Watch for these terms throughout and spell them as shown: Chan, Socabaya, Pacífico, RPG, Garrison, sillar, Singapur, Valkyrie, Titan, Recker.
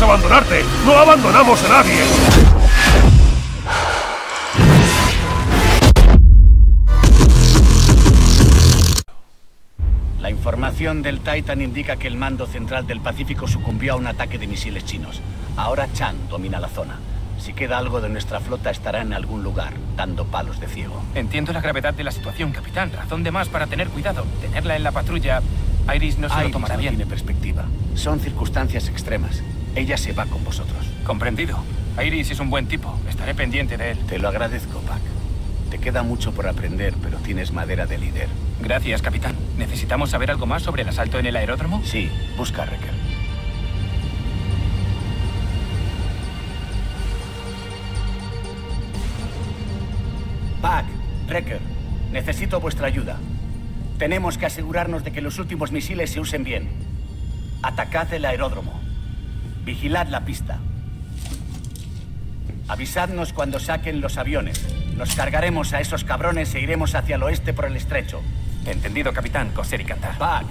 podemos abandonarte. No abandonamos a nadie. La información del Titan indica que el mando central del Pacífico sucumbió a un ataque de misiles chinos. Ahora Chan domina la zona. Si queda algo de nuestra flota, estará en algún lugar, dando palos de ciego. Entiendo la gravedad de la situación, capitán. Razón de más para tener cuidado. Tenerla en la patrulla... Iris no se lo tomará bien. Tiene perspectiva. Son circunstancias extremas. Ella se va con vosotros. Comprendido. Iris es un buen tipo. Estaré pendiente de él. Te lo agradezco, Pac. Te queda mucho por aprender, pero tienes madera de líder. Gracias, capitán. ¿Necesitamos saber algo más sobre el asalto en el aeródromo? Sí. Busca a Recker. Pac, Recker, necesito vuestra ayuda. Tenemos que asegurarnos de que los últimos misiles se usen bien. Atacad el aeródromo. Vigilad la pista. Avisadnos cuando saquen los aviones. Nos cargaremos a esos cabrones e iremos hacia el oeste por el estrecho. Entendido, capitán. Coser y cantar. Pac.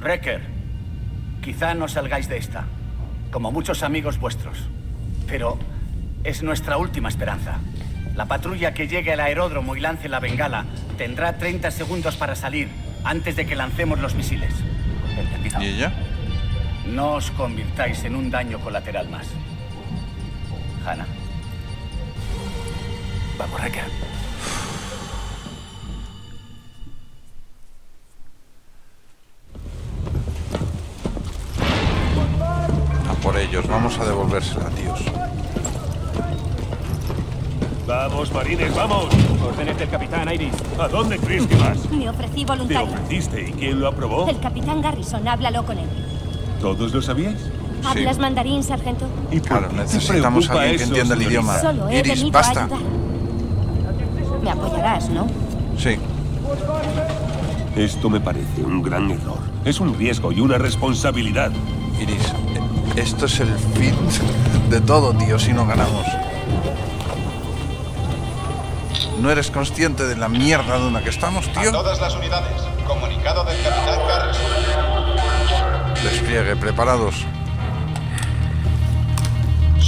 Recker. Quizá no salgáis de esta, como muchos amigos vuestros. Pero es nuestra última esperanza. La patrulla que llegue al aeródromo y lance la bengala tendrá 30 segundos para salir antes de que lancemos los misiles. ¿Entendido? ¿Y ella? No os convirtáis en un daño colateral más. Hannah. Vamos, Recker. A por ellos, vamos a devolvérsela, tíos. ¡Vamos, marines, vamos! Órdenes del capitán, Iris. ¿A dónde crees que vas? Me ofrecí voluntario. ¿Te ofreciste? ¿Y quién lo aprobó? El capitán Garrison. Háblalo con él. ¿Todos lo sabíais? ¿Hablas mandarín, sargento? ¿Y claro, necesitamos a alguien que entienda el idioma. Solo Iris, basta. Me apoyarás, ¿no? Sí. Esto me parece un gran error. Es un riesgo y una responsabilidad. Iris, esto es el fin de todo, tío, si no ganamos. ¿No eres consciente de la mierda de una que estamos, tío? A todas las unidades. Comunicado del capitán Garrison. Despliegue, preparados.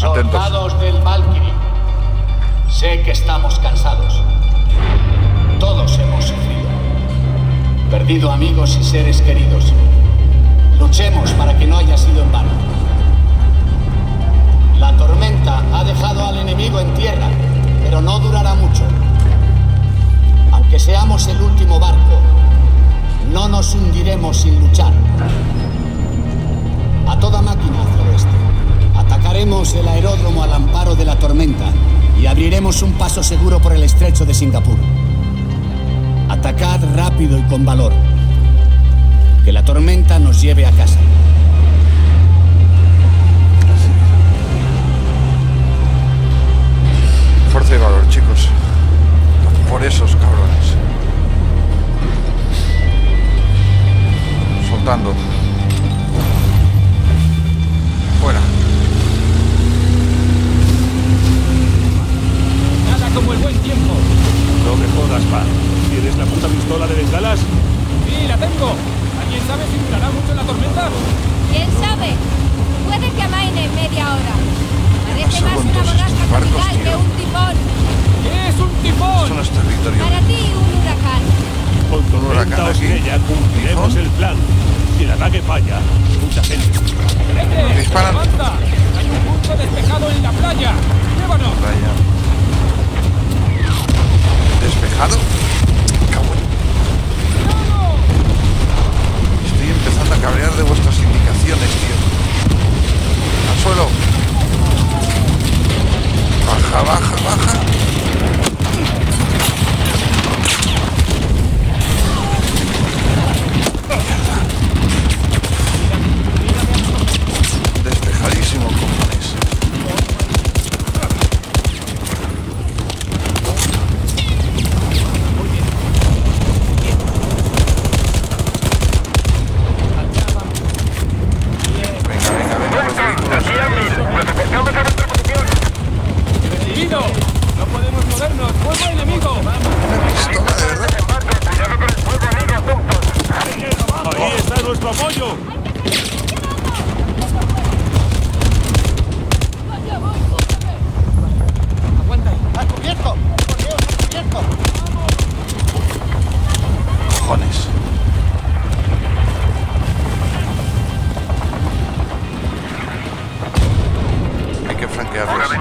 Atentos. Soldados del Valkyrie. Sé que estamos cansados. Todos hemos sufrido. Perdido amigos y seres queridos. Luchemos para que no haya sido en vano. La tormenta ha dejado al enemigo en tierra, pero no durará mucho. Aunque seamos el último barco, no nos hundiremos sin luchar. A toda máquina hacia el oeste. Atacaremos el aeródromo al amparo de la tormenta y abriremos un paso seguro por el estrecho de Singapur. Atacad rápido y con valor. Que la tormenta nos lleve a casa. Fuerza y valor, chicos. Por esos cabrones. Soltando. Fuera. Nada como el buen tiempo. No me jodas, pa. ¿Tienes la puta pistola de bengalas? Sí, la tengo. ¿Alguien sabe si durará mucho la tormenta? ¿Quién sabe? Puede que amaine en media hora. Parece más una borrasca tropical que un tifón. ¡Es un tifón! Eso no es territorio. Para ti, un huracán. Con tu huracán aquí, ella cumpliremos el plan. Si el ataque falla, mucha gente. ¡Vete! ¡Disparan! ¡Levanta! ¡Hay un punto despejado en la playa! ¡Llévanos! Playa. ¿Despejado? ¡Cabrón! Estoy empezando a cabrear de vuestras indicaciones, tío. ¡Al suelo! ¡Baja, baja, baja! Despejadísimo, cojones. Apoyo.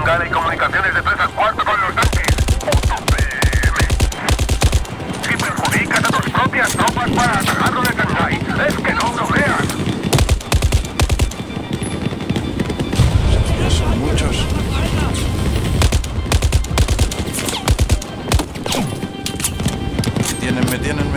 Ventana y comunicaciones de 3 a 4 con los tanques. Punto PM. Si perjudicas a tus propias tropas para atacarlo de Shanghái, es que no lo veas. Ya son muchos. Me tienen.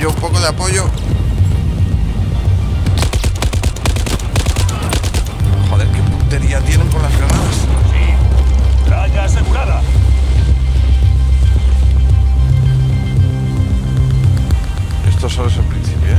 Un poco de apoyo. Joder, qué puntería tienen con las granadas. Sí, raya asegurada. Esto solo es el principio, ¿eh?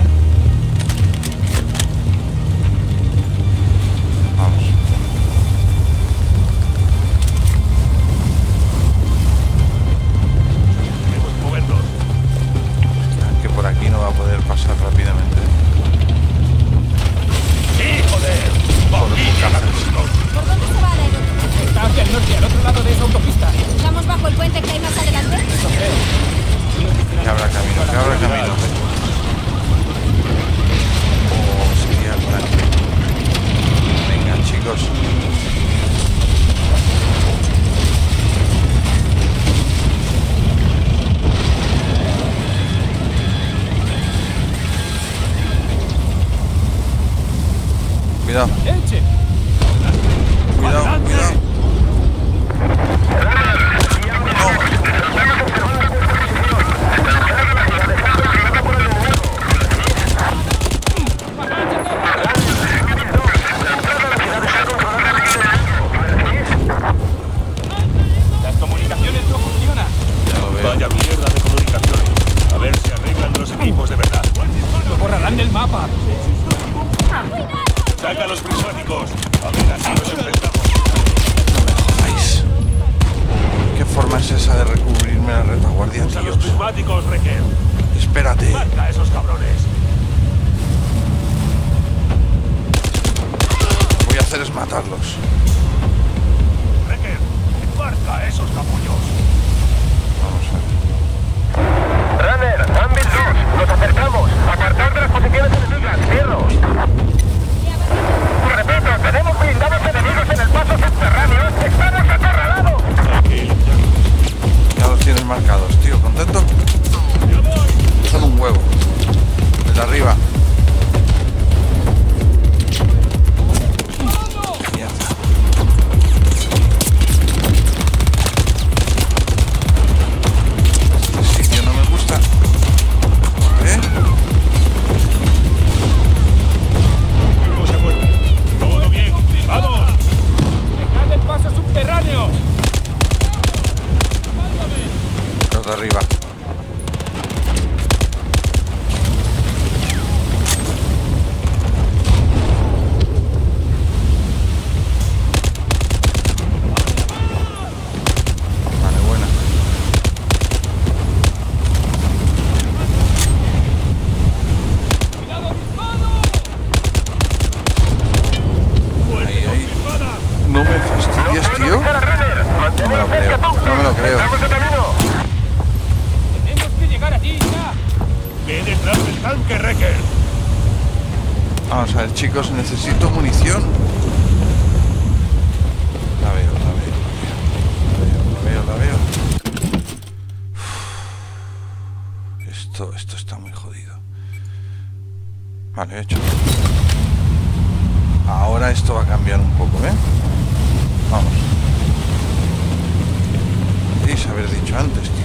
detrás del tanque Recker. Vamos a ver, chicos, necesito munición. La veo. Esto está muy jodido. Vale, hecho. Ahora esto va a cambiar un poco, ¿eh? Vamos. Podéis haber dicho antes, tíos.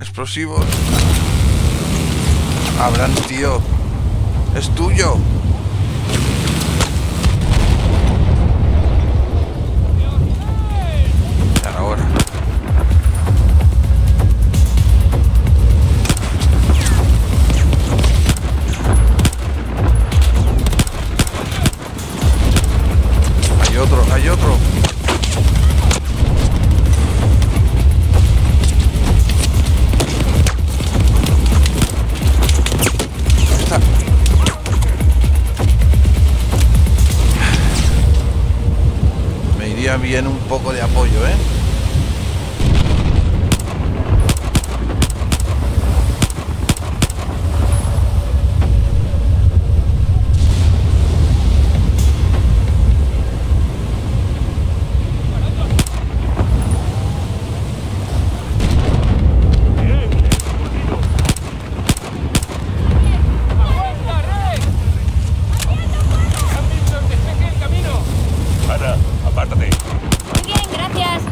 Explosivos. Abraham, tío. Es tuyo. Ahora. Hay otro. Bien, un poco de apoyo, ¿eh? Apártate. Muy bien, gracias.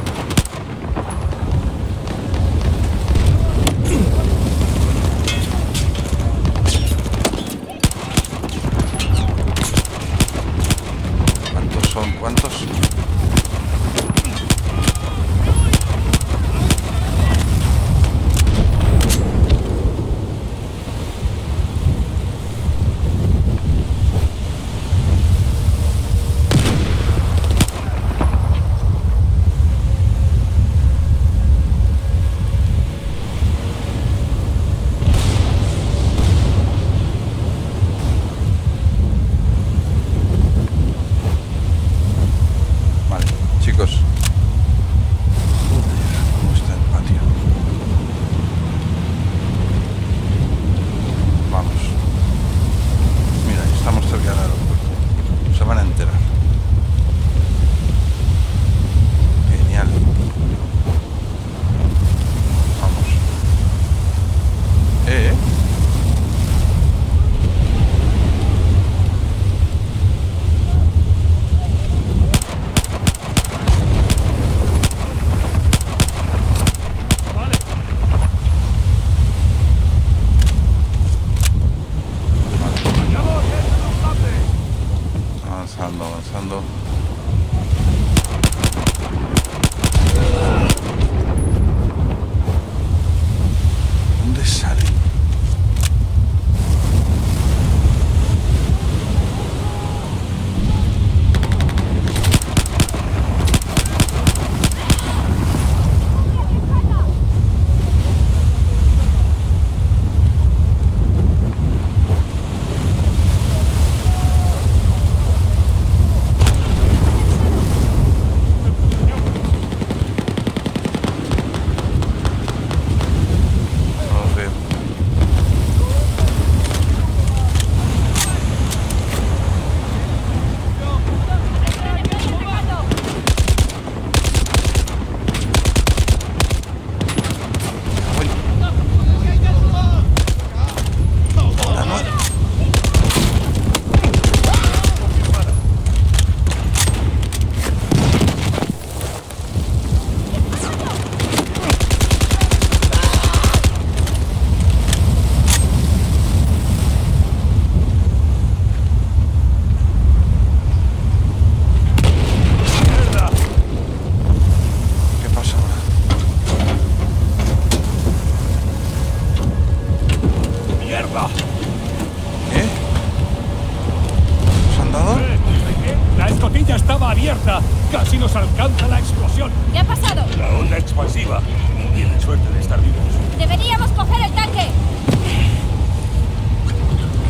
Tienen suerte de estar vivos. ¡Deberíamos coger el tanque!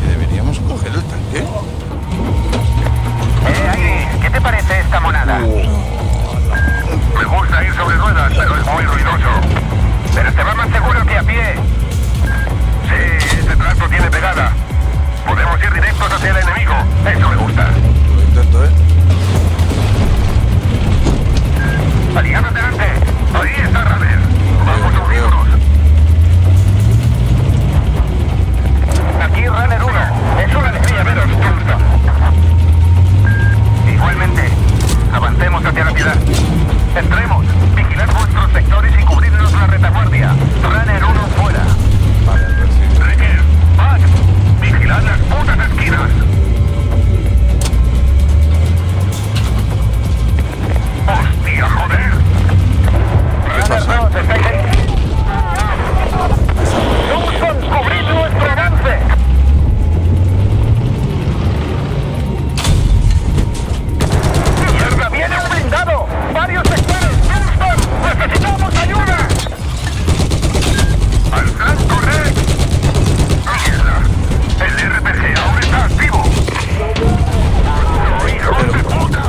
¿Que deberíamos coger el tanque? Agri, ¿qué te parece esta monada? Me gusta ir sobre ruedas, pero es muy ruidoso. Pero te va más seguro que a pie. Sí, este trato tiene pegada. Podemos ir directos hacia el enemigo. Eso me gusta. Lo intento, ¿eh? Aliados delante. Ahí está Raven. Vamos a unirnos. Aquí Runner 1. Es una alegría veros, Tulsa. Igualmente, avancemos hacia la ciudad. Entremos, vigilad vuestros sectores y cubrirnos la retaguardia. Runner 1 fuera. Vale, sí. Recker, back. Vigilad las putas esquinas. ¡Hostia, joder! Runner 2, ¿estáis ahí? ¡Johnson, cubrid nuestro avance! ¡Mierda, viene un blindado! ¡Varios sectores! ¡Johnson, necesitamos ayuda! ¡Al blanco, Rex! ¡Mierda! ¡El RPG ahora está activo! ¡No, hijos de puta!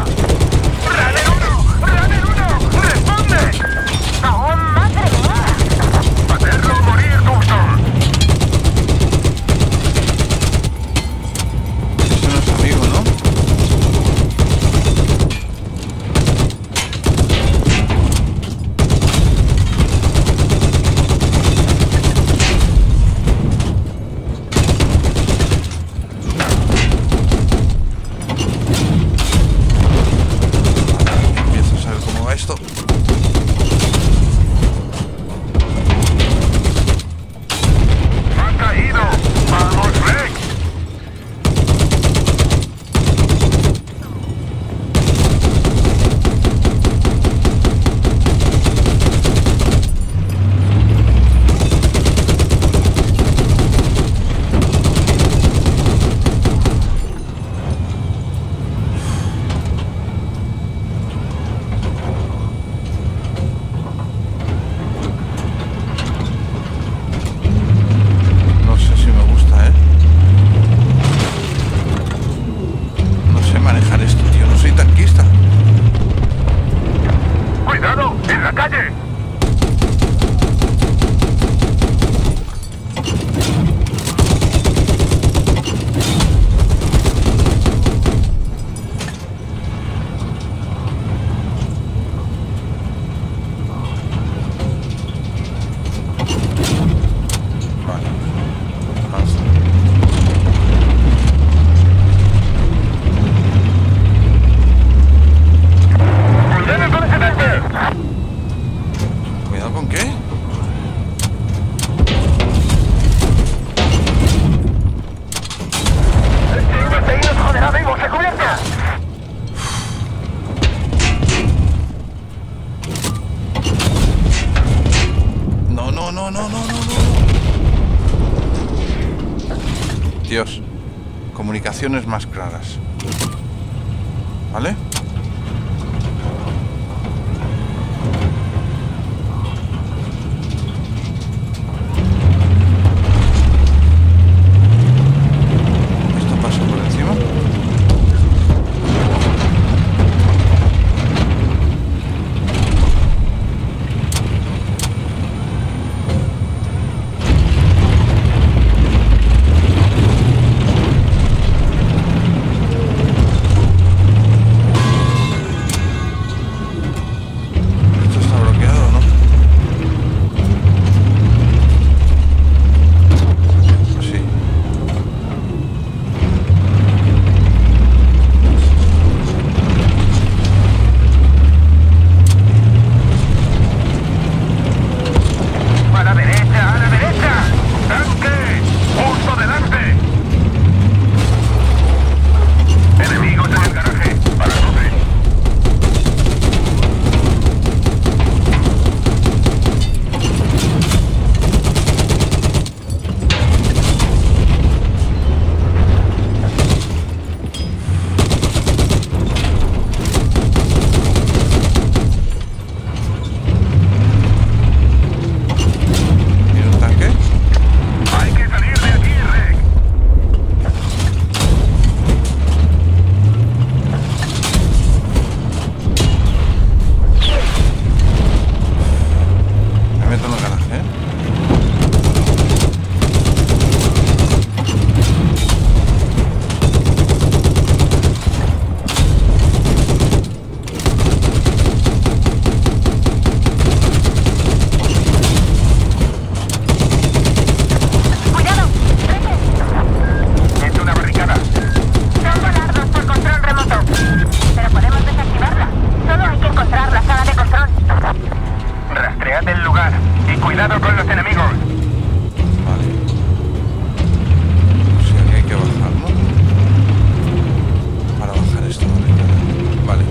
Más claras, ¿vale? Esto pasa por encima. Cuidado con los enemigos. Vale. O sea que hay que bajarlo. Para bajar esto, vale. Vale.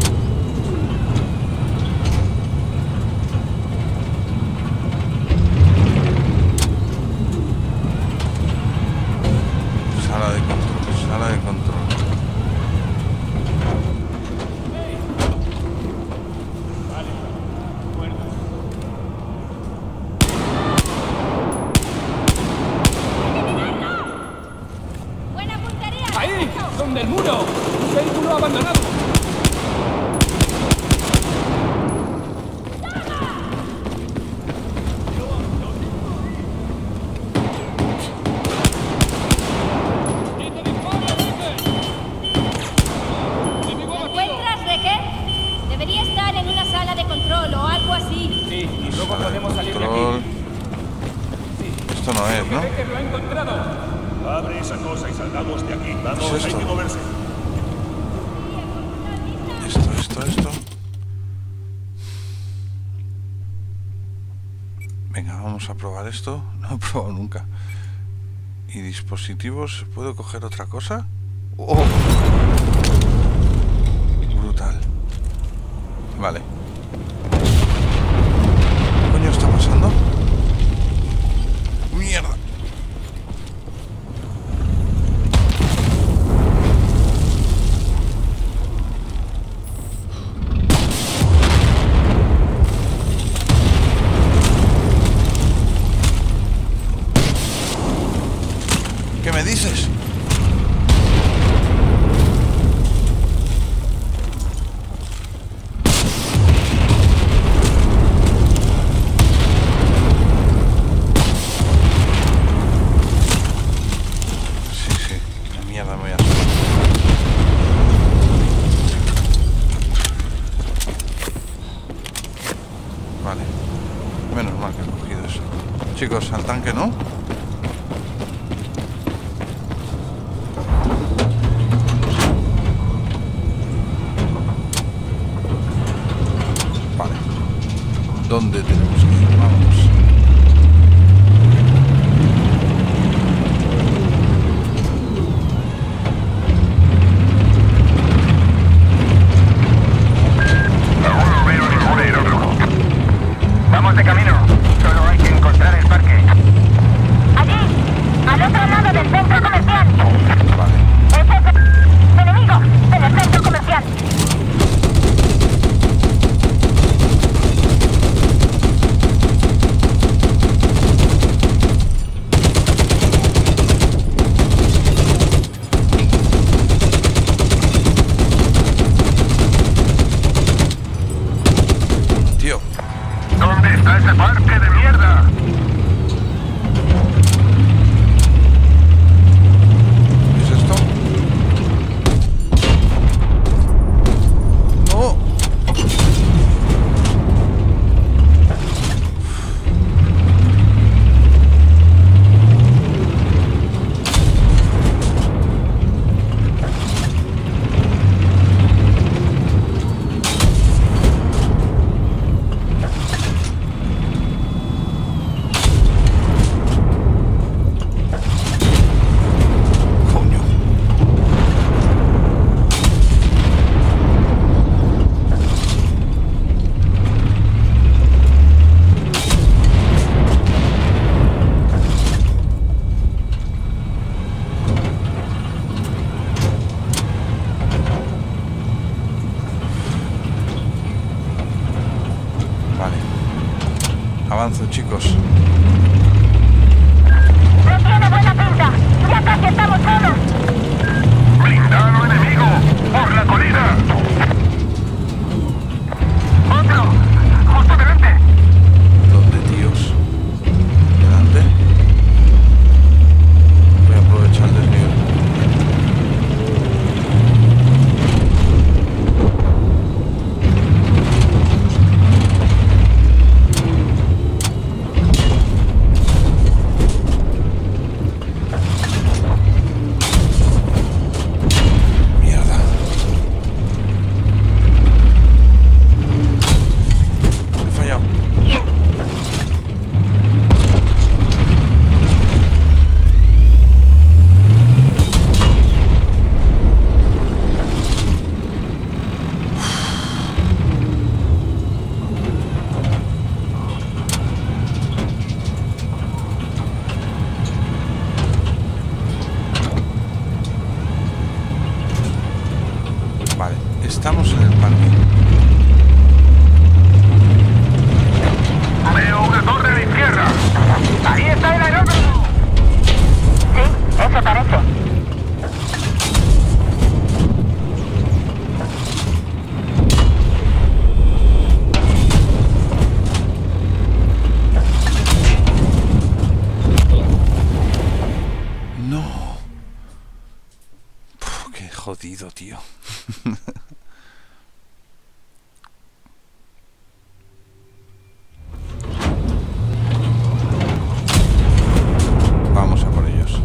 Esto no he probado nunca. ¿Y dispositivos? ¿Puedo coger otra cosa? ¡Oh! Brutal. Vale. ¿Qué coño está pasando? ¡Mierda! Chicos, al tanque, ¿no? Vale. ¿Dónde tenemos que ir? Vamos. Vamos de camino. Encontrar el parque. Allí, al otro lado del centro comercial. Vale. Enemigo, en el centro comercial. Tío, ¿dónde está ese parque de mierda? Chicos, no tiene buena pinta. Ya casi estamos solos. Blindado enemigo por la colina. Otro, justo delante. ¿Dónde, tíos? Delante. Voy a aprovechar el jodido, tío. Vamos a por ellos.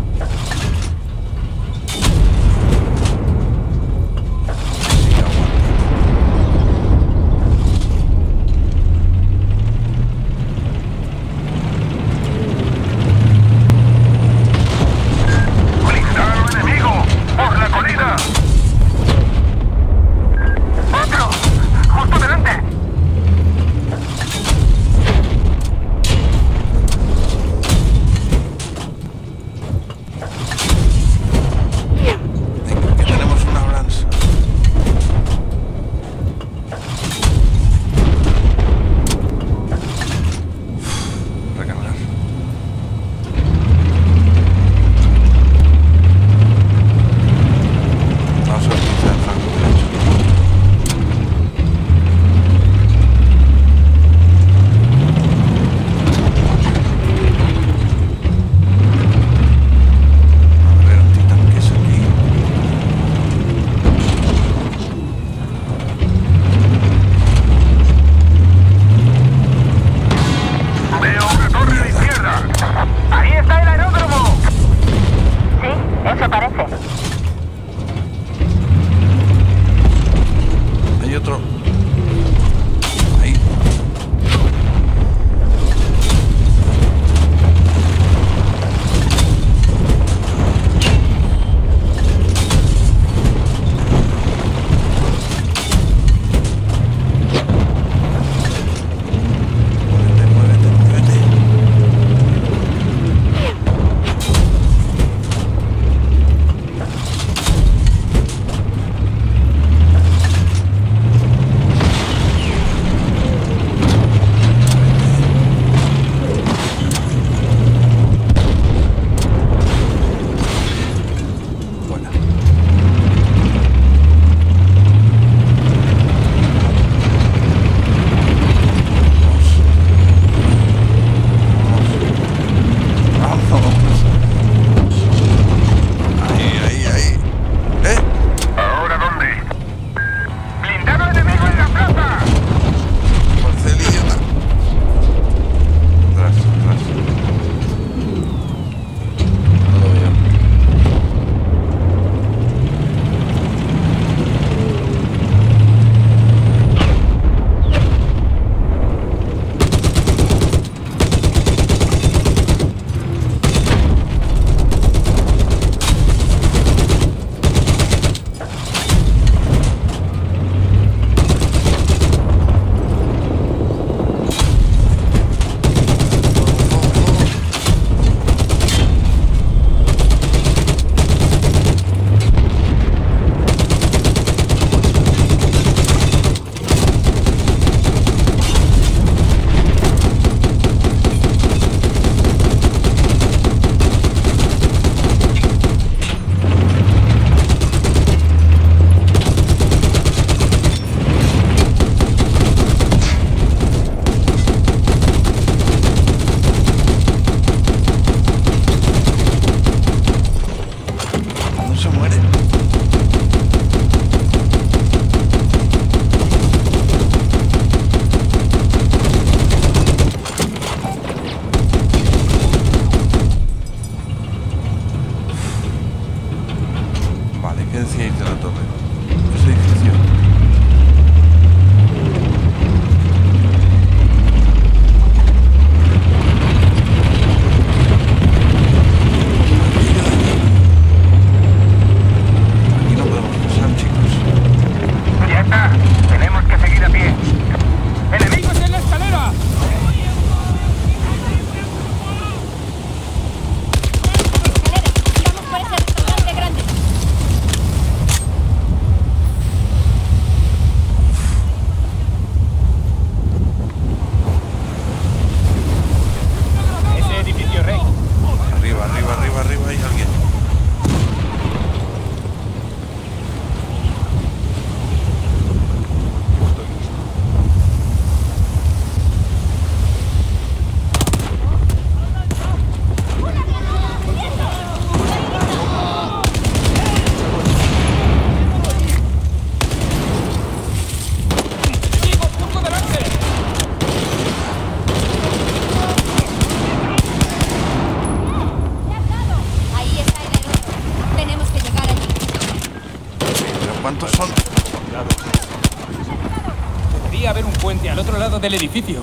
lado del edificio.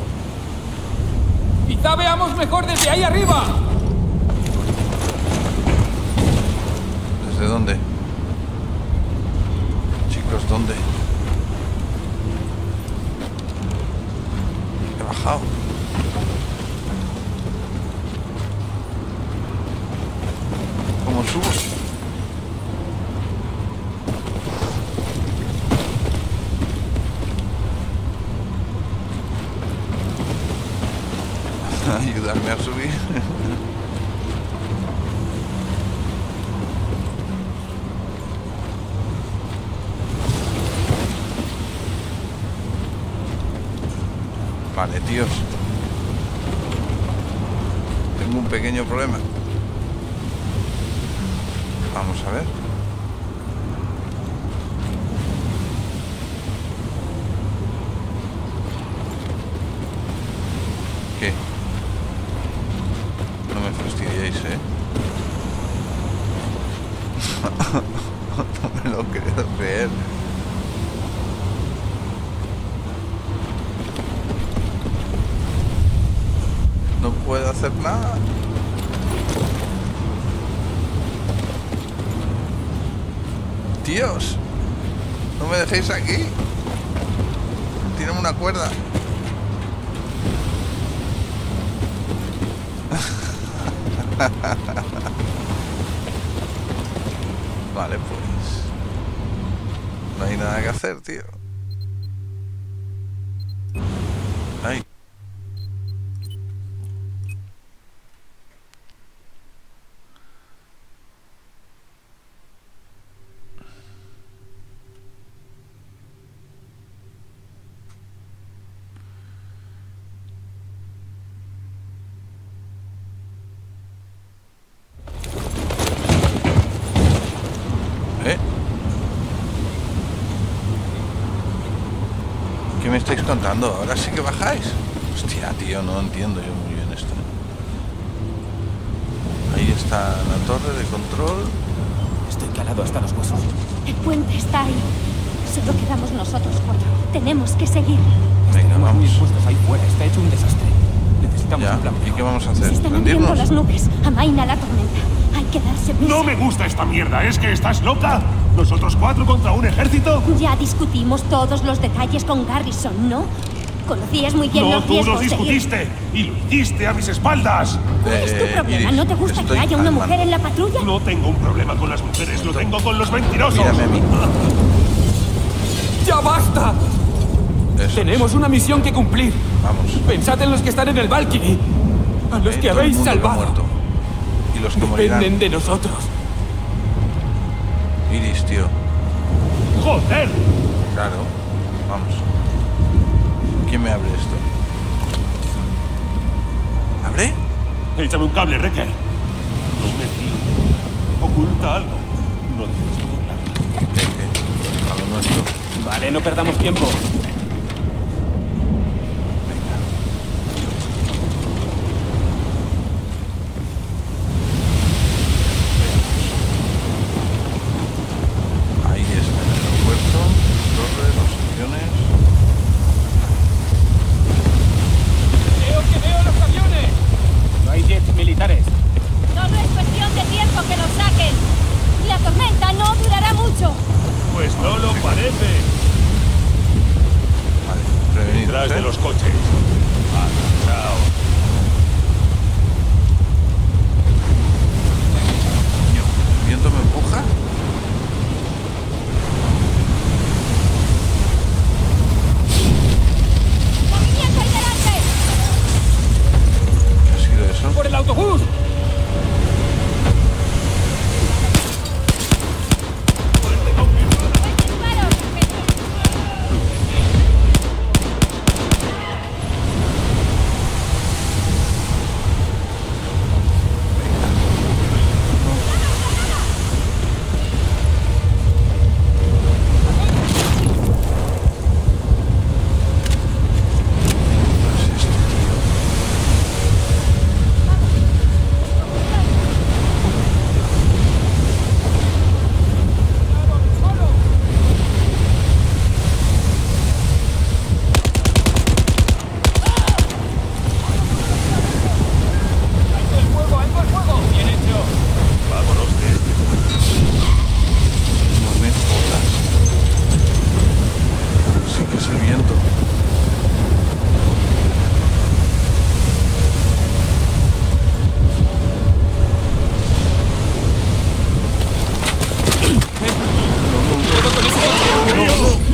Quizá veamos mejor desde ahí arriba. ¿Desde dónde? Chicos, ¿dónde? He bajado. ¿Cómo subo? Ayudarme a subir. Vale, tíos. Tengo un pequeño problema. Vamos a ver. ¿Qué? No me fastidiéis, ¿eh? No me lo quiero creer. No puedo hacer nada. Dios, no me dejéis aquí. Tírame una cuerda. Vale, pues no hay nada que hacer, tío. Ay. ¿Qué me estáis contando? ¿Ahora sí que bajáis? Hostia, tío, no entiendo yo muy bien esto. Ahí está la torre de control. Estoy calado hasta los huesos. El puente está ahí. Solo quedamos nosotros cuatro. Tenemos que seguir. Venga, vamos. Mis puestos ahí fuera. Está hecho un desastre. Necesitamos un plan. ¿Y qué vamos a hacer? Se están hundiendo las nubes. Amaina la tormenta. Hay que darse prisa. No me gusta esta mierda. ¿Es que estás loca? ¿Nosotros cuatro contra un ejército? Ya discutimos todos los detalles con Garrison, ¿no? Conocías muy bien los riesgos. No, tú los discutiste y lo hiciste a mis espaldas. ¿Cuál es tu problema? ¿No te gusta que haya una mujer en la patrulla? No tengo un problema con las mujeres, lo tengo con los mentirosos. Mírame a mí. ¡Ya basta! Eso. Tenemos una misión que cumplir. Vamos. Pensad en los que están en el Valkyrie. A los que habéis salvado. Y los que morirán. Dependen de nosotros. Iris, tío. ¡Joder! Claro, vamos. ¿Quién me abre esto? ¿Abre? Échame un cable, Recker. No me fío. Oculta algo. No tienes que ocultar. A lo nuestro. Vale, no perdamos tiempo. Pues no lo parece.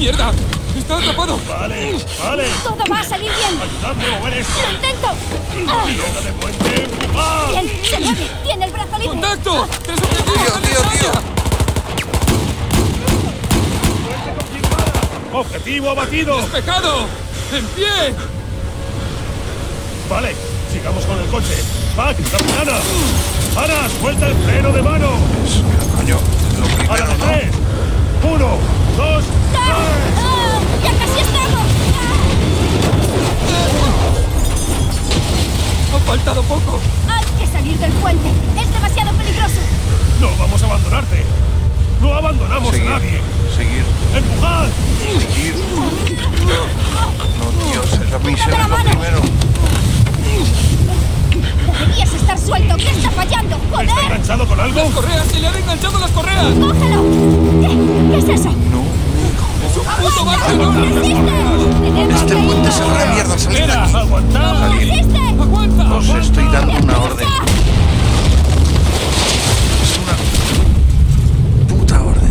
¡Mierda! ¡Está atrapado! ¡Vale! ¡Vale! ¡Todo va a salir bien! ¡Ayudadme a mover esto! ¡Lo intento! ¡De puente! ¡Ah! ¡Bien! ¡Se mueve! ¡Tiene el brazo libre! ¡Contacto! ¡Tres objetivos! ¡Tío! ¡Objetivo abatido! ¡Despejado! ¡En pie! Vale, sigamos con el coche. ¡Pac! ¡Capitana! ¡Ana! ¡Suelta el freno de mano! ¡Coño! ¡A la de tres! ¡Uno! ¡Dos! ¡Tres! ¡Ah! ¡Ya casi estamos! ¡Ah! ¡Ha faltado poco! ¡Hay que salir del puente! ¡Es demasiado peligroso! ¡No vamos a abandonarte! ¡No abandonamos a nadie! ¡Seguir! ¡Empujad! ¡Seguir! ¡No, Dios! ¡Es la misión lo primero! ¡Deberías estar suelto! ¿Qué está fallando? ¡Joder! ¿Está enganchado con algo? ¡Las correas! ¡Se le han enganchado las correas! ¡Cógelo! ¿Qué es eso? ¡No! ¡Es un puto barco! ¡Este puente se va a la mierda! ¡Salid de aquí! ¡Aguantad! ¡Aguanta! ¡Os estoy dando una orden! ¡Es una puta orden!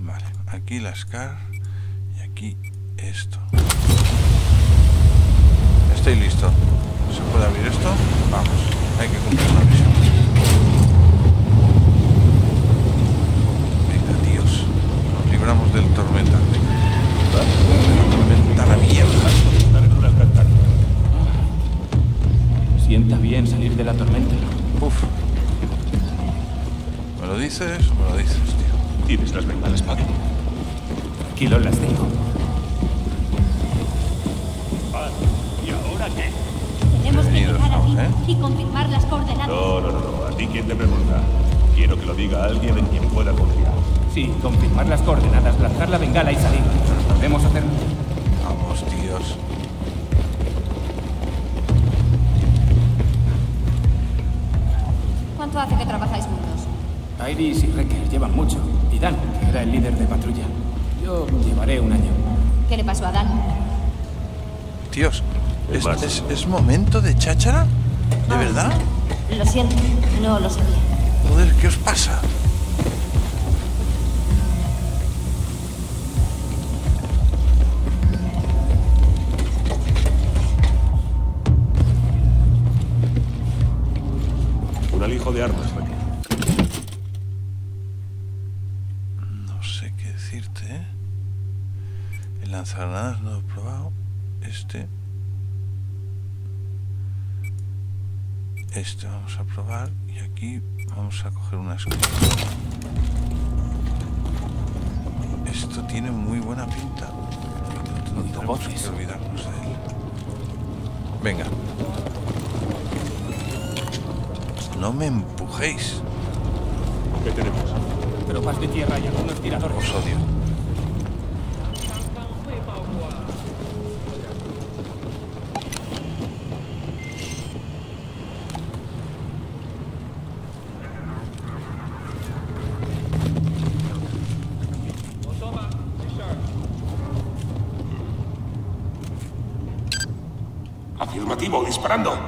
Vale, aquí lascar y aquí esto. Estoy listo. ¿Se puede abrir esto? Vamos, hay que cumplir la misión. Venga, tíos, nos libramos del tormenta. Tormenta la mierda. Sienta bien salir de la tormenta. Uf. ¿Me lo dices o me lo dices, tío? ¿Tienes las bengalas, Pac? Tranquilo, las tengo. Vale, ¿y ahora qué? Tenemos que llegar aquí y confirmar las coordenadas. No. ¿A ti quién te pregunta? Quiero que lo diga alguien en quien pueda confiar. Sí, confirmar las coordenadas, lanzar la bengala y salir. Podemos hacerlo. Vamos, tíos. ¿Cuánto hace que trabajáis juntos? Iris y Recker llevan mucho. Y Dan, que era el líder de patrulla. Yo llevaré un año. ¿Qué le pasó a Dan? Tíos, ¿es momento de cháchara? ¿De verdad? Lo siento, no lo sabía. Joder, ¿qué os pasa? Un alijo de armas. Granadas no he probado. Este vamos a probar y aquí vamos a coger una escopeta. Esto tiene muy buena pinta. No tenemos que olvidarnos de él. Venga. No me empujéis. ¿Qué tenemos? Tropas de tierra y algunos tiradores. Os odio. Afirmativo, disparando.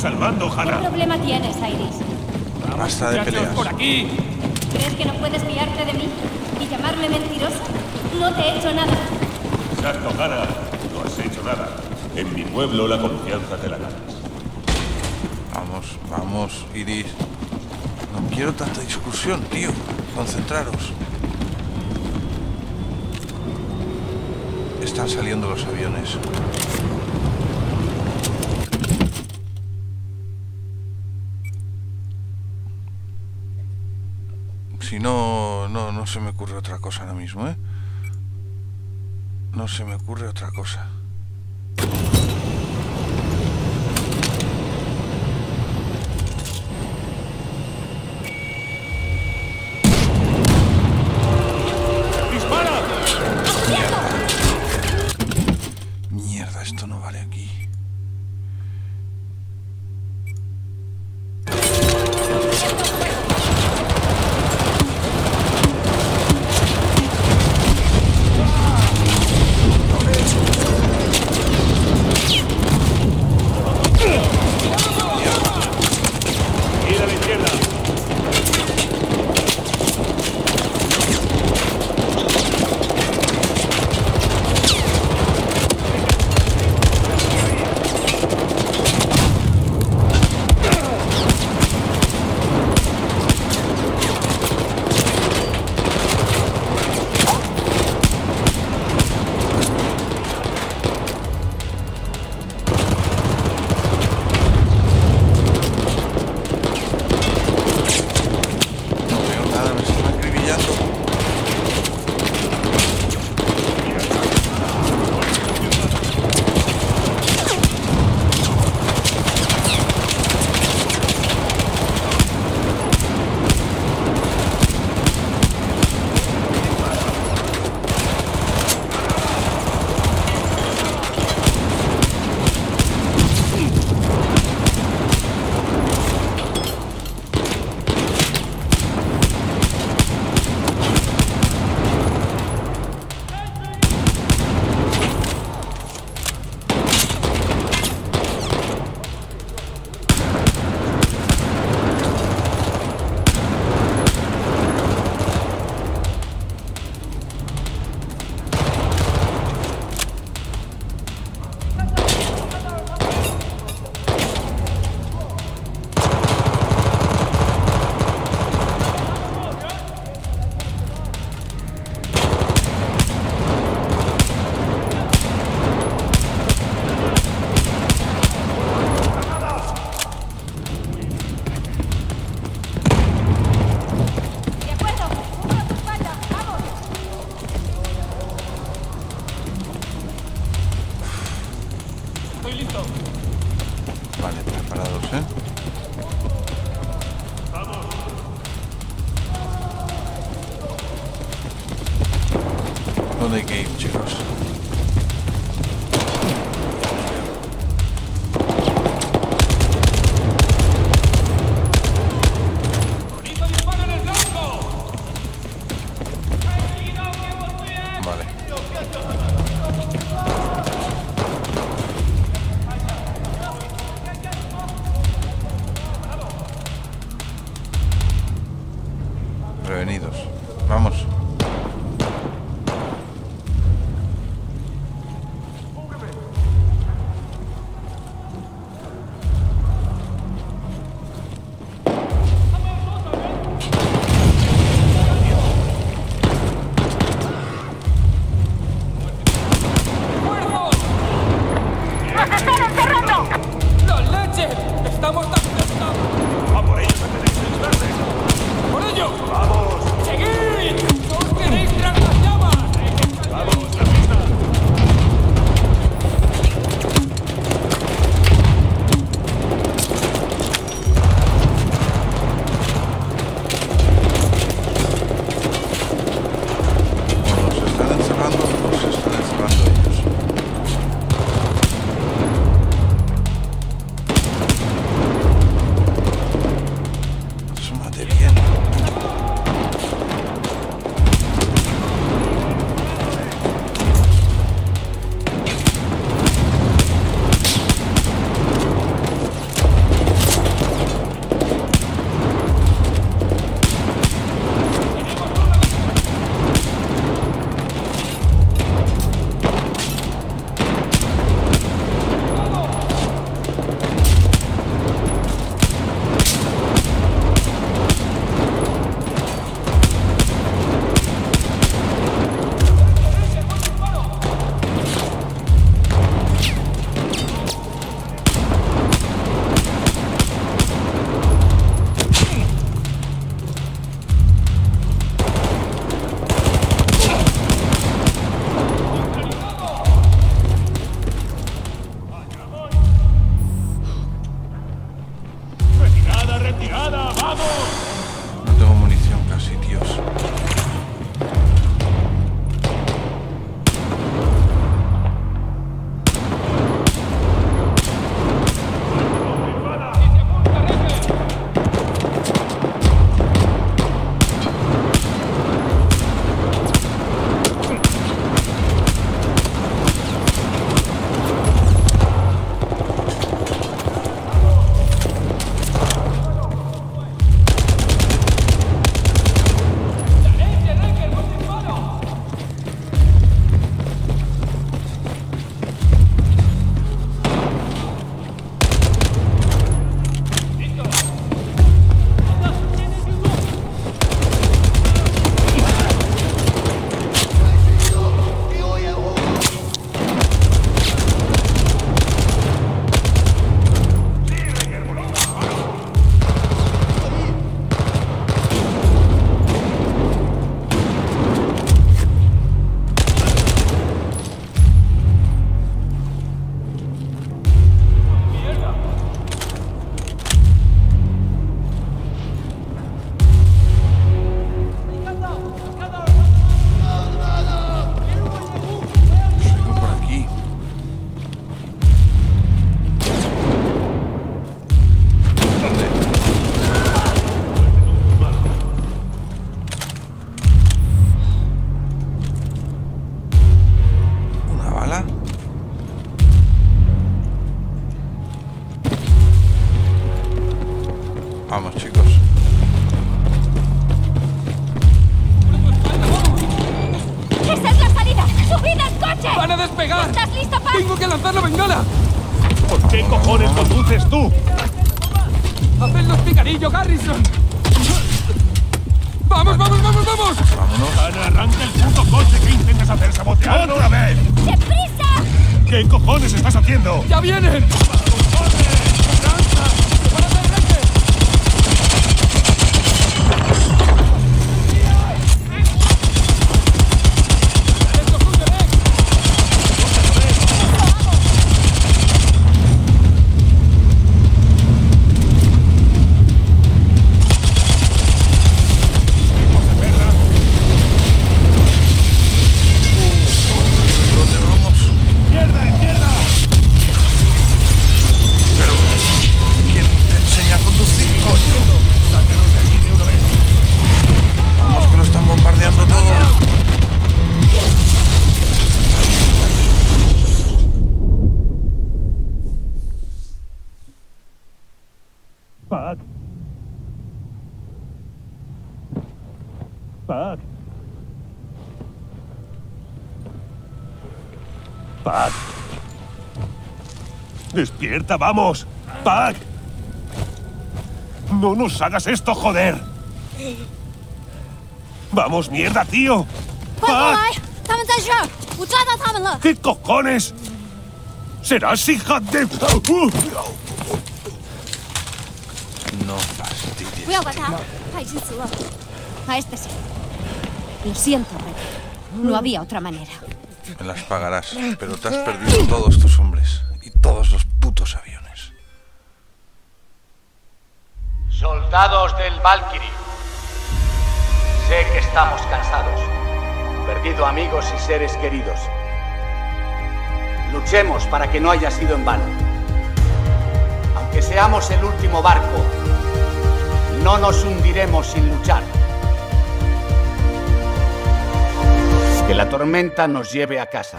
Salvando, Hannah. ¿Qué problema tienes, Iris? Basta de peleas. Por aquí. ¿Crees que no puedes fiarte de mí y llamarme mentirosa? No te he hecho nada. Exacto, Hannah. No has hecho nada. En mi pueblo la confianza te la ganas. Vamos, vamos, Iris. No quiero tanta discusión, tío. Concentraros. Están saliendo los aviones. Si no se me ocurre otra cosa ahora mismo, ¿eh? No se me ocurre otra cosa. ¡Dispara! Mierda, esto no vale aquí. listo. Vale, preparados, ¿eh? Vamos. ¿Dónde hay que ir, chicos? Pac. Despierta, vamos. Pac. No nos hagas esto, joder. Vamos, mierda, tío. Pac. ¿Qué cojones? ¿Serás hija de...? No fastidies. Voy a matar. A este sí. Lo siento, Recker. No había otra manera. Me las pagarás, pero te has perdido todos tus hombres y todos los putos aviones. Soldados del Valkyrie, sé que estamos cansados. Perdido amigos y seres queridos. Luchemos para que no haya sido en vano. Aunque seamos el último barco, no nos hundiremos sin luchar. Que la tormenta nos lleve a casa.